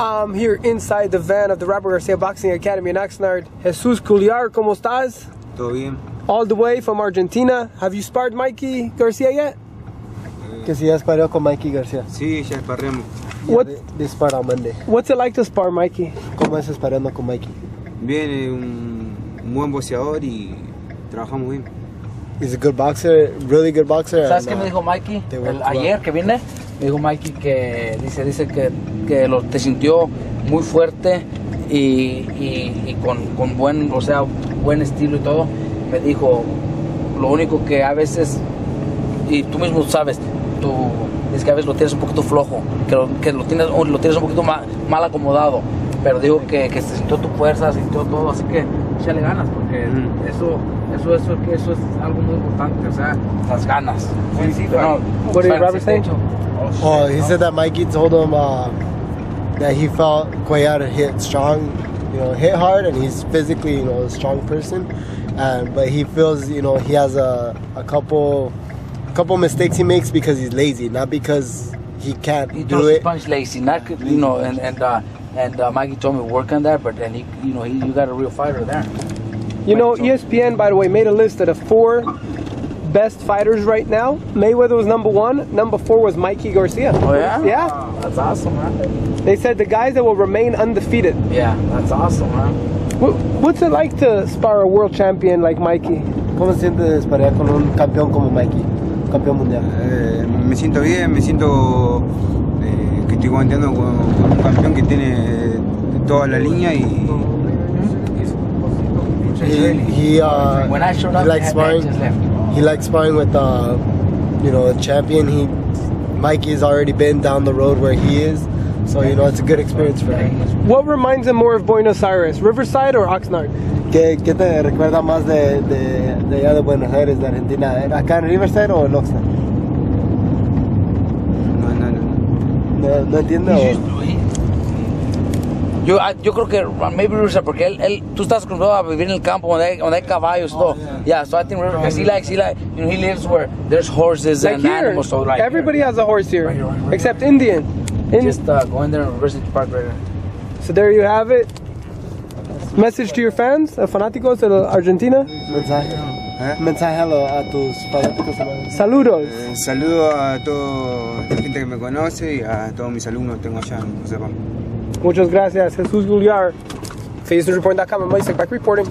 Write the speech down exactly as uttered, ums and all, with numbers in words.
I'm here inside the van of the Robert Garcia Boxing Academy in Oxnard. Jesus Cuellar, ¿cómo estás? Todo bien. All the way from Argentina. Have you sparred Mikey Garcia yet? Uh, que si ya sparreo con Mikey Garcia. Sí, ya sparremos. What? Yeah, they, they sparred on Monday. What's it like to spar Mikey? ¿Cómo es sparando con Mikey? Bien, eh, un, un buen boxeador y trabajamos bien. He's a good boxer, really good boxer. ¿Sabes qué me dijo Mikey? El, ayer que vine, me dijo Mikey que dice, dice que, que lo, te sintió muy fuerte y, y, y con, con buen, o sea, buen estilo y todo. Me dijo, lo único que a veces, y tú mismo sabes, tú, es que a veces lo tienes un poquito flojo, que lo, que lo, tienes, lo tienes un poquito mal, mal acomodado. Pero digo que, que se sintió tu fuerza, se sintió todo, así que échale ganas, porque mm. eso, eso, eso, eso es algo muy importante, o sea, las ganas. Sí, sí, no, what did Robert say? Oh, oh he no. said that Mikey told him uh, that he felt Cuellar hit strong, you know, hit hard, and he's physically, you know, a strong person, and, but he feels, you know, he has a, a couple, a couple mistakes he makes because he's lazy, not because he can't he do it. Punch lazy, not, you know, and and. Uh, And uh, Mikey told me to work on that, but and he, you know, he, you got a real fighter there. You Mikey know, E S P N, by the way, made a list of the four best fighters right now. Mayweather was number one. Number four was Mikey Garcia. Oh yeah, yeah, wow, that's awesome, man. They said the guys that will remain undefeated. Yeah, that's awesome, man. What, what's it like to spar a world champion like Mikey? ¿Cómo se siente sparar con un campeón como Mikey, campeón mundial? Me siento bien, me siento. Estoy contando con un campeón que tiene toda la línea y. He uh, he likes sparring. He likes sparring with uh, you know, a champion. He Mikey's already been down the road where he is, so you know it's a good experience for him. What reminds him more of Buenos Aires, Riverside or Oxnard? ¿Qué qué te recuerda más de de de allá de Buenos Aires, de Argentina? ¿Acá en Riverside o en Oxnard? No, no entiendo. Yo, yo creo que maybe Riverside, porque él, él, tú estás acostumbrado a vivir en el campo donde hay, donde hay caballos, oh, todo. Yeah. yeah, so I think Riverside, he likes, he likes, you know, he lives where there's horses like and here, animals. So like everybody here. has a horse here, right here, right here. except Indian. In Just uh, go in there and reverse it to park right there. So there you have it. Message to your fans, fanáticos de Argentina. ¿Eh? Mensaje a tus fanáticos. Saludos. Eh, saludo a toda la gente que me conoce y a todos mis alumnos que tengo allá en Josefa. Muchas gracias, Jesus Cuellar. Jesus Report dot com and Elie Seckbach reporting.